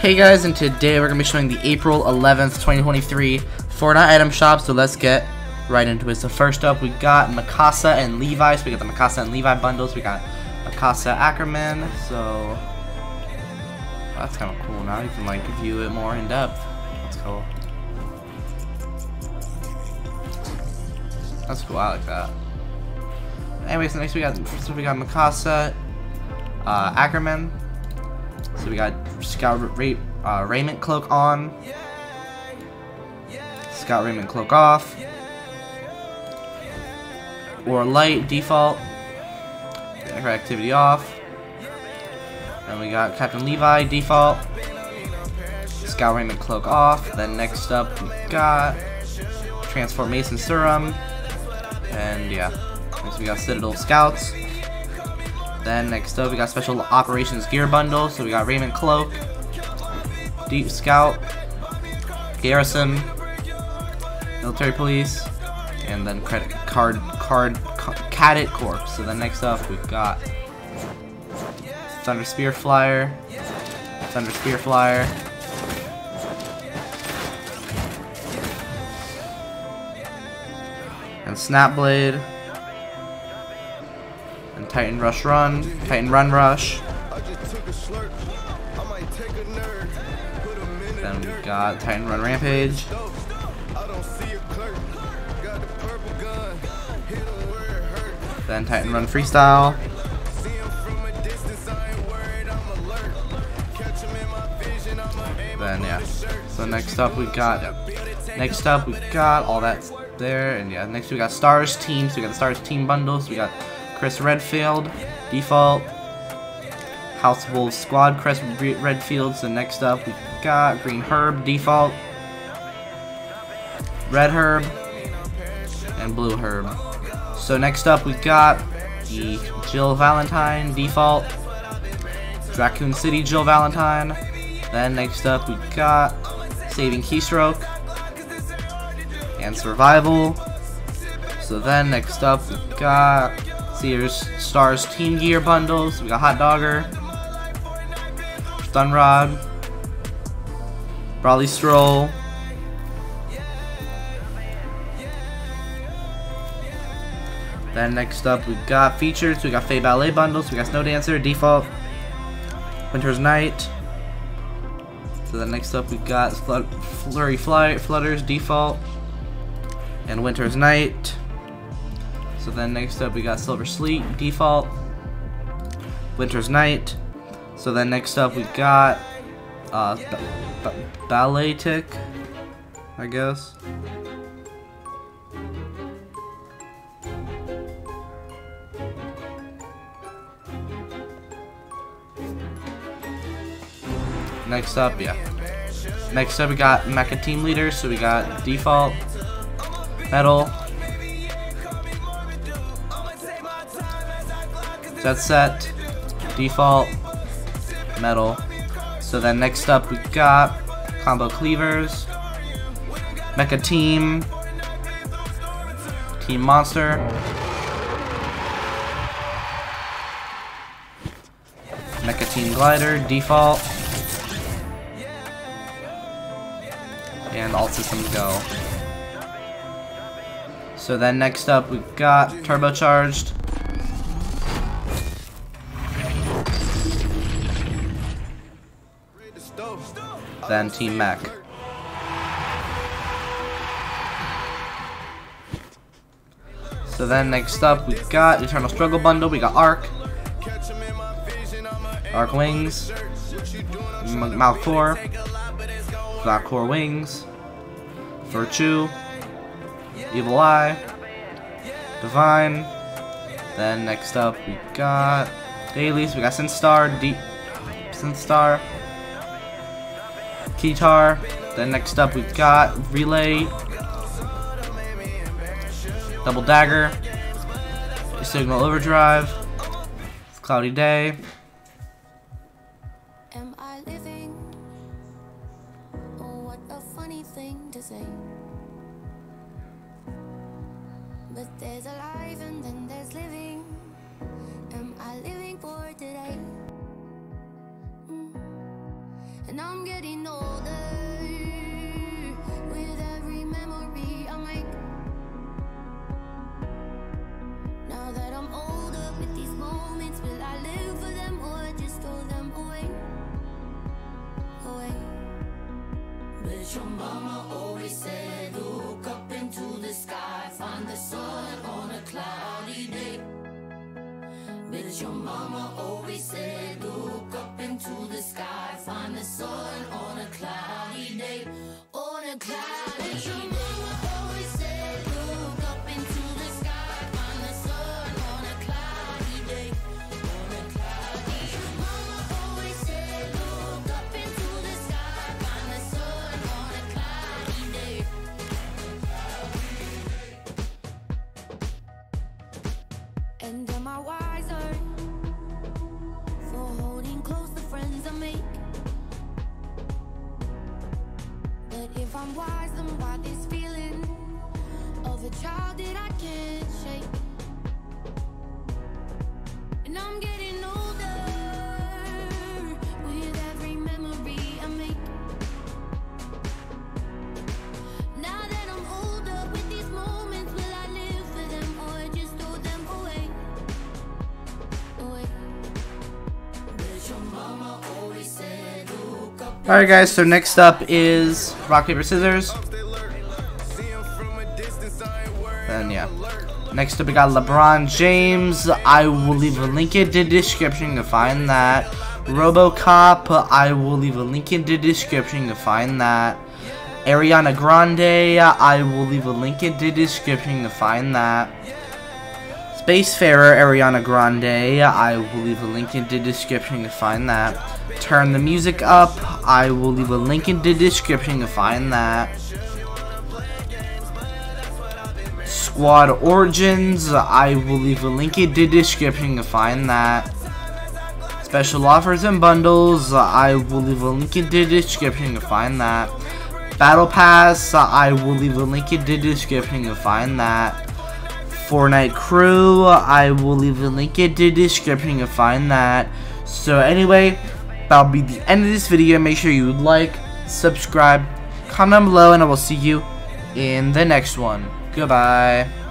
Hey guys, and today we're going to be showing the April 11th, 2023 Fortnite item shop, so let's get right into it. So first up, we got Mikasa and Levi, so we got the Mikasa and Levi bundles, we got Mikasa Ackerman, so that's kind of cool. Now you can like view it more in depth, that's cool. That's cool, I like that. Anyway, so next we got Mikasa, Ackerman. So we got Raymond Cloak on. Scout Raymond Cloak off. Or Light default. Activity off. And we got Captain Levi default. Scout Raymond Cloak off. Then next up we got Transform Mason Serum. And yeah. Next we got Citadel Scouts. Then next up we got Special Operations Gear Bundle, so we got Raymond Cloak, Deep Scout, Garrison, Military Police, and then Credit Cadet Corps. So then next up we've got Thunder Spear Flyer, and Snapblade. And Titan Run Rush. Then we got Titan Run Rampage. Then Titan Run Freestyle. Then yeah. So next up we got all that's there, and yeah. Next we got S.T.A.R.S Team. So we got the S.T.A.R.S Team bundles. So we got Chris Redfield, default, House Wolves Squad, Chris Redfield. So next up we got Green Herb, default, Red Herb, and Blue Herb. So next up we got the Jill Valentine, default, Raccoon City Jill Valentine. Then next up we got Saving Keystroke, and Survival. So then next up we got Sears S.T.A.R.S Team Gear Bundles. We got Hot Dogger, Stun Rod, Brawly Stroll, then next up we got Features. We got Fae Ballet Bundles. We got Snow Dancer, default, Winter's Night. So then next up we got Flutters, default, and Winter's Night. So then next up we got Silver Sleet, default, Winter's Night. So then next up we got Ballet Tick, I guess. Next up, yeah. Next up we got Mecha Team Leader, so we got default, Metal, Jet Set, default, Metal. So then next up we got Combo Cleavers, Mecha Team, Team Monster. Mecha Team Glider, default. And all systems go. So then next up we got Turbocharged. Then Team Mech. So then next up we got Eternal Struggle Bundle. We got Arc Wings, Malcor, Blackcore Wings, Virtue, Evil Eye, Divine. Then next up we got Dailies. We got Sinstar, Keytar. Then next up we've got Relay, Double Dagger, Signal Overdrive, It's Cloudy Day. Am I living? Oh, what a funny thing to say. But there's alive and then there's living. Am I living for today? and I'm getting older. With every memory I make, now that I'm older, with these moments, will I live for them or just throw them away? Away. But your mama always said, look up into the sky, find the sun on a cloudy day. But your mama always said, look up into the sky, find the sun on a cloudy day, on a cloudy day. Your mama always said, look up into the sky, find the sun on a cloudy day, on a cloudy day. Your mama always said, look up into the sky, find the sun on a cloudy day, on a cloudy day. And am I wiser? If I'm wise, then why this feeling of a child that I can't shake? And I'm getting older with every memory I make. Now that I'm older, with these moments, will I live for them or just throw them away? But your mama always said, alright guys, so next up is rock, paper, scissors. Then yeah. Next up we got LeBron James. I will leave a link in the description to find that. RoboCop, I will leave a link in the description to find that. Ariana Grande, I will leave a link in the description to find that. Spacefarer Ariana Grande, I will leave a link in the description to find that. Turn the music up, I will leave a link in the description to find that. Squad Origins, I will leave a link in the description to find that. Special offers and bundles, I will leave a link in the description to find that. Battle Pass, I will leave a link in the description to find that. Fortnite Crew, I will leave a link in the description to find that. So anyway, that'll be the end of this video. Make sure you like, subscribe, comment below, and I will see you in the next one. Goodbye.